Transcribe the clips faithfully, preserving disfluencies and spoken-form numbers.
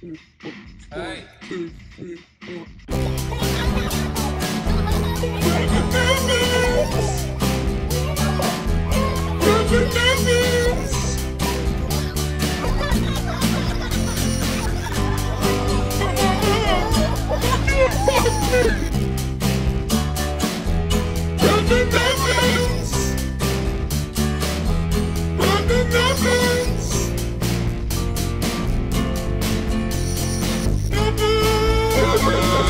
Hey. Brandon Nevins. Brandon Nevins. Brandon Nevins. Brandon Nevins.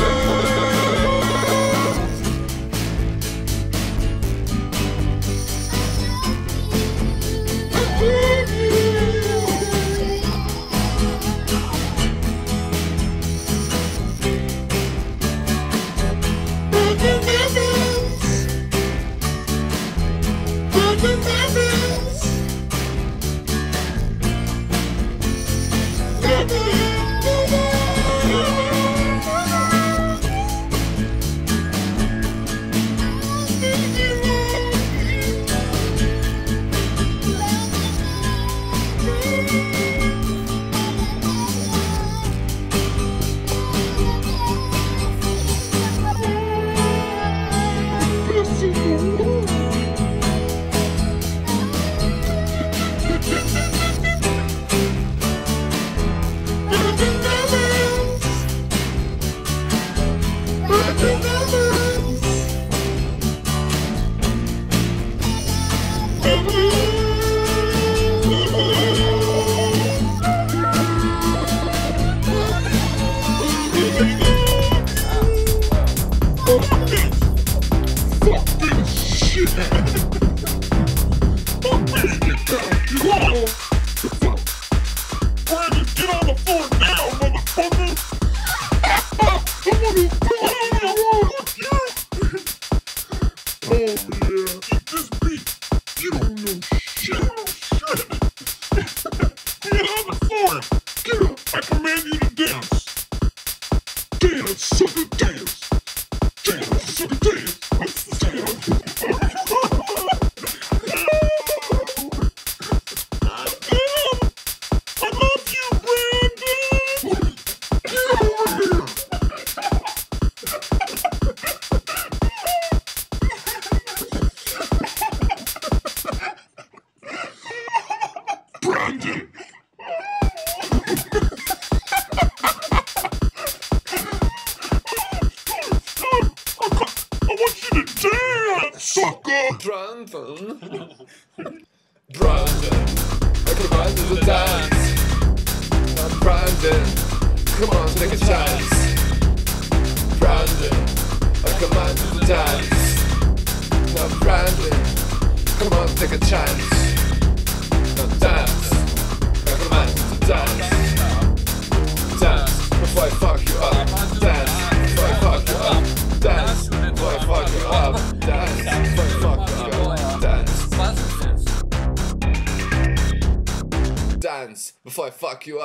Thank you.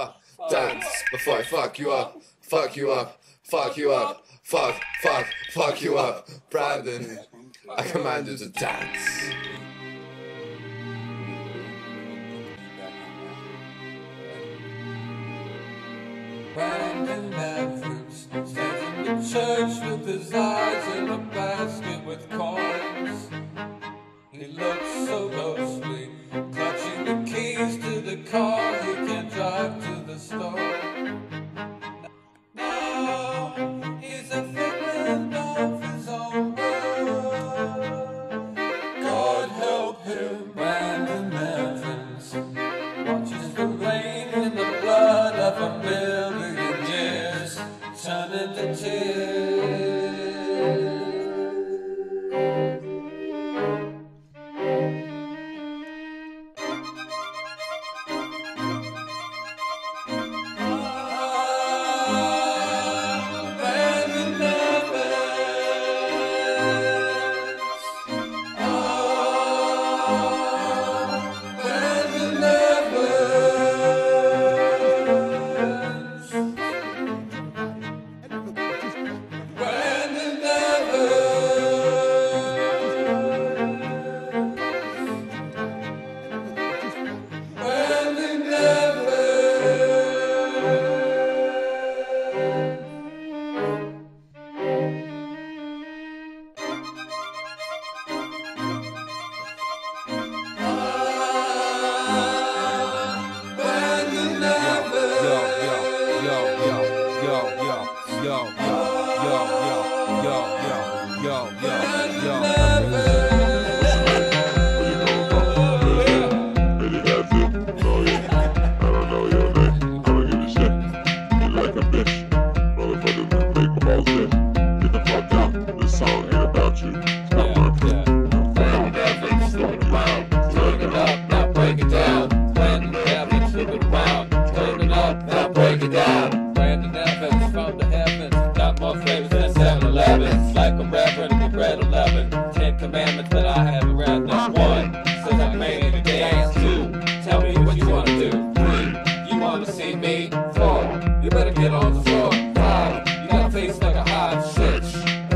Now break it down. Brandon Nevins from the heavens, got more flavors than seven elevens. Like a rapper to be bread eleven. Ten commandments that I haven't read. That's one. Since I made it today, it's two. Tell me what you wanna do. Three. You wanna see me? Four. You better get on the floor. Five. You got a face like a hot shit.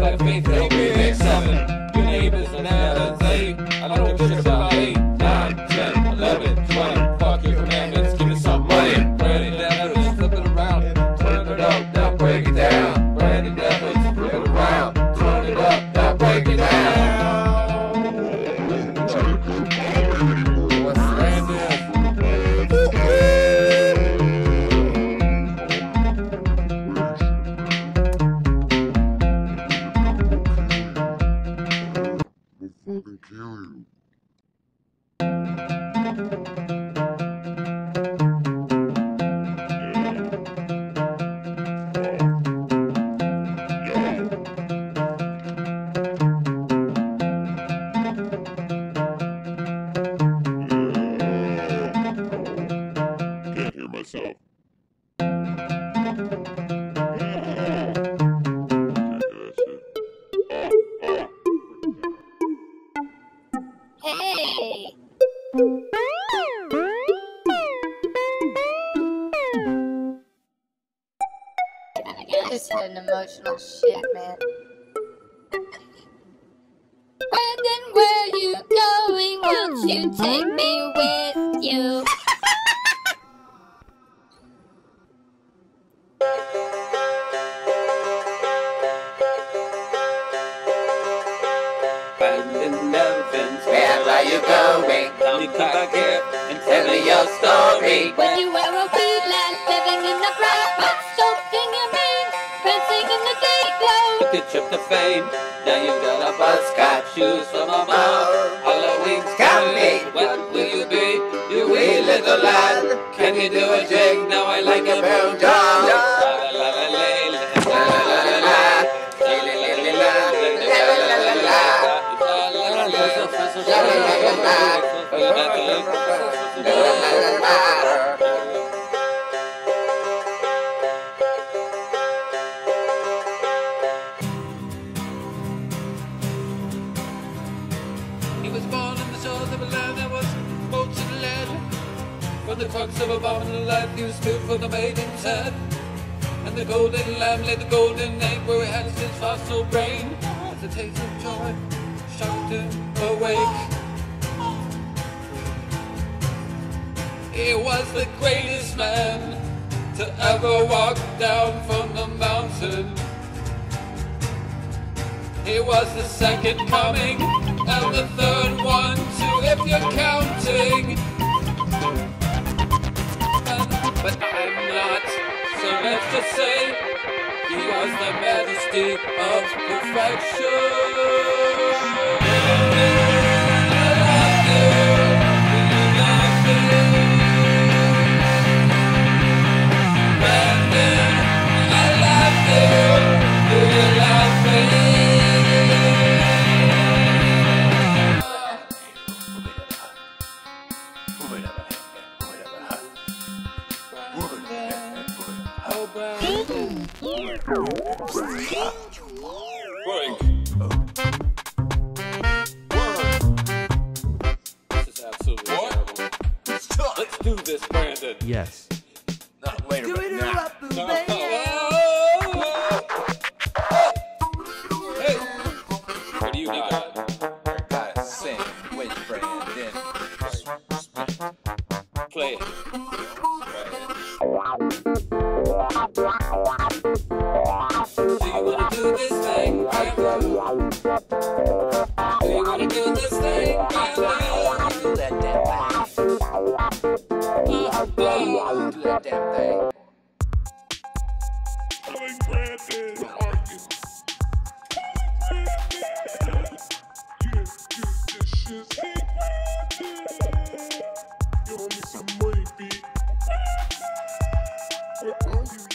Like a face that we make seven. Your neighbors and Adam's eight. I don't give a shit about eight. Nine. Ten. Eleven. Twenty. Fuck your commandments. Give me some money. Brandon Nevins, flip it around. Turn it up, now break it down. Brandon Nevins, flip it around. Turn it up, now break it down. What's Brandon? We'll fucking kill you. Myself. Hey. This is an emotional shit, man. Brandon, where you going? Won't you take me with you? Brandon Nevins, where are you going? Tell me back here and tell me your story. When you were a wee lad, living in the bright box, soaking your mane, prancing in the day glow. Took a trip to fame, now you've got a buzz cut, shoes from a mouth. Halloween's coming, what will you be, you wee little lad? Can you do a jig? Now I like a brown dog. He was born in the shores of a land that was boats and lead. From the crux of a bottle of life he was spilled from the maiden sad. And the golden lamb laid the golden egg where he had his fossil brain. As the taste of joy shocked him awake. He was the greatest man to ever walk down from the mountain. He was the second coming and the third one too, if you're counting. But I'm not, so much to say, he was the majesty of perfection. Break. This is absolutely terrible. Let's do this, Brandon. Yes. Not later, but now. No, no, no. Hey. What do you need? I gotta sing with Brandon. Play it. What are you